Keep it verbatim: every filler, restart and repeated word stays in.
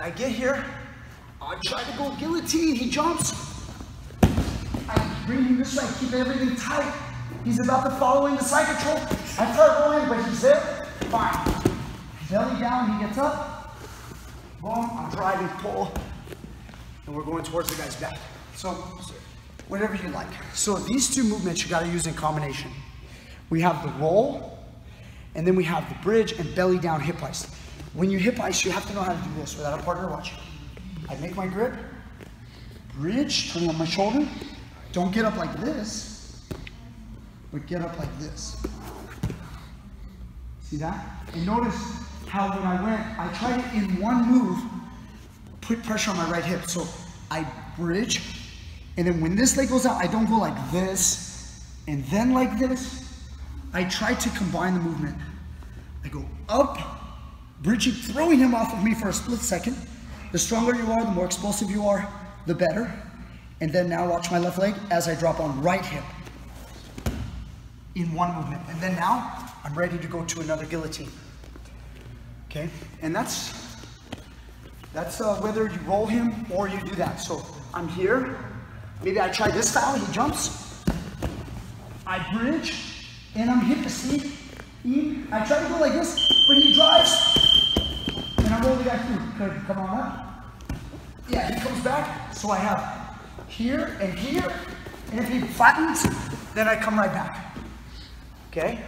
I get here, I try to go guillotine, he jumps. I bring him this way, I keep everything tight. He's about to follow in the side control. I try to roll in, but he's there. Fine. Belly down, he gets up. Boom, I'm driving, pull. And we're going towards the guy's back. So, whatever you like. So these two movements you gotta use in combination. We have the roll, and then we have the bridge and belly down hip ice. When you hip ice, you have to know how to do this without a partner watching. I make my grip, bridge, turn on my shoulder. Don't get up like this, but get up like this. See that? And notice how when I went, I tried to, in one move, put pressure on my right hip. So I bridge, and then when this leg goes out, I don't go like this, and then like this. I try to combine the movement. I go up, bridging, throwing him off of me for a split second. The stronger you are, the more explosive you are, the better. And then now watch my left leg as I drop on right hip in one movement. And then now I'm ready to go to another guillotine. Okay, and that's that's uh, whether you roll him or you do that. So I'm here, maybe I try this style, he jumps, I bridge, and I'm hip to sleep. I try to go like this, but he drives, and I roll the guy through. Good, come on up. Yeah, he comes back, so I have here and here, and if he flattens, then I come right back, okay?